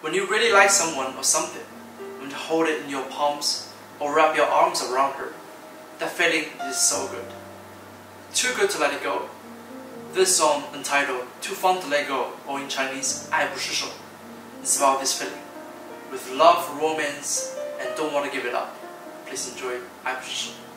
When you really like someone or something, when you hold it in your palms or wrap your arms around her, that feeling is so good. Too good to let it go. This song, entitled Too Fun to Let Go, or in Chinese, 爱不释手, is about this feeling. With love, romance, and don't want to give it up. Please enjoy 爱不释手.